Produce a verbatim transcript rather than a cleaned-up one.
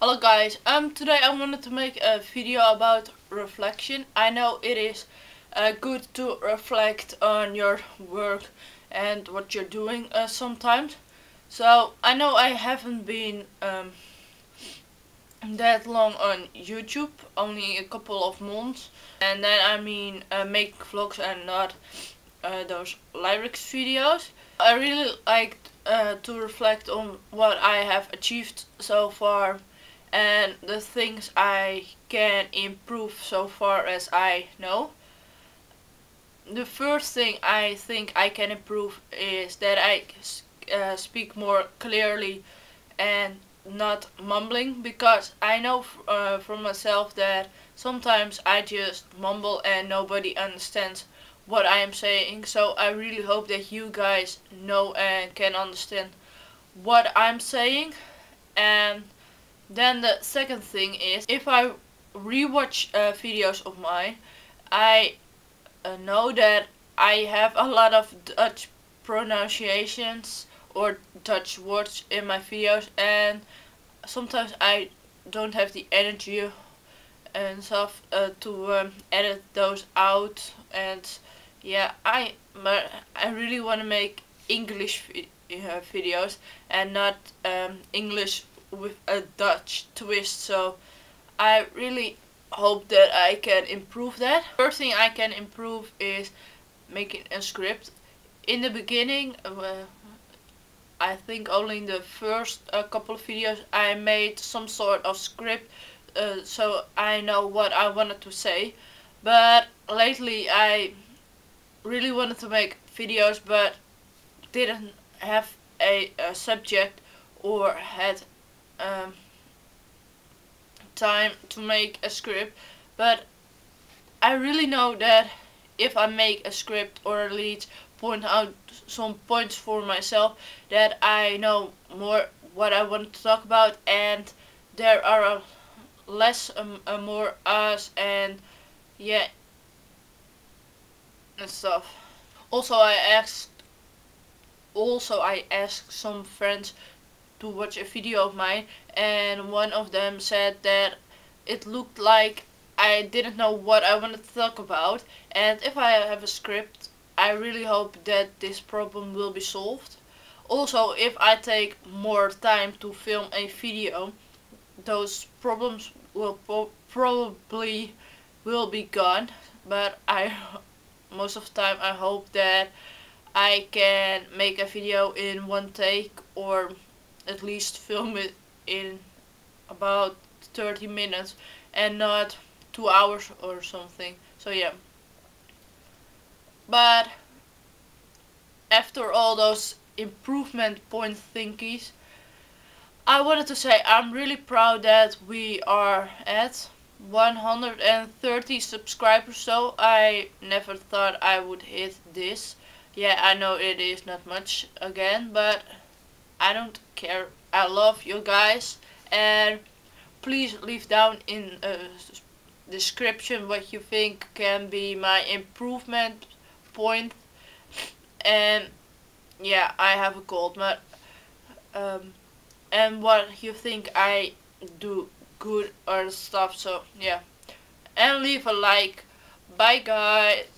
Hello guys, um, today I wanted to make a video about reflection. I know it is uh, good to reflect on your work and what you're doing uh, sometimes. So I know I haven't been um, that long on YouTube, only a couple of months. And then I mean uh, make vlogs and not uh, those lyrics videos. I really like uh, to reflect on what I have achieved so far. And the things I can improve so far as I know. The first thing I think I can improve is that I uh, speak more clearly and not mumbling, because I know uh, from myself that sometimes I just mumble and nobody understands what I am saying. So I really hope that you guys know and can understand what I'm saying. And then the second thing is, if I rewatch uh, videos of mine, I uh, know that I have a lot of Dutch pronunciations or Dutch words in my videos, and sometimes I don't have the energy and stuff uh, to um, edit those out. And yeah, I I really want to make English vi uh, videos and not um, English with a Dutch twist, so I really hope that I can improve that. First thing I can improve is making a script. In the beginning, uh, I think only in the first uh, couple of videos I made some sort of script, uh, so I know what I wanted to say. But lately I really wanted to make videos but didn't have a, a subject or had Um, time to make a script. But I really know that if I make a script or at least point out some points for myself, that I know more what I want to talk about, and there are a less um, a more us and yeah and stuff. Also I asked also I asked some friends to watch a video of mine, and one of them said that it looked like I didn't know what I wanted to talk about. And if I have a script, I really hope that this problem will be solved. Also, if I take more time to film a video, those problems will po probably will be gone. But I most of the time I hope that I can make a video in one take, or at least film it in about thirty minutes and not two hours or something. So yeah, but after all those improvement point thingies, I wanted to say I'm really proud that we are at one hundred thirty subscribers, so I never thought I would hit this. Yeah, I know it is not much again, but I don't care. I love you guys, and please leave down in the uh, description what you think can be my improvement point. And yeah, I have a cold, but um, and what you think I do good or stuff. So yeah, and leave a like. Bye guys.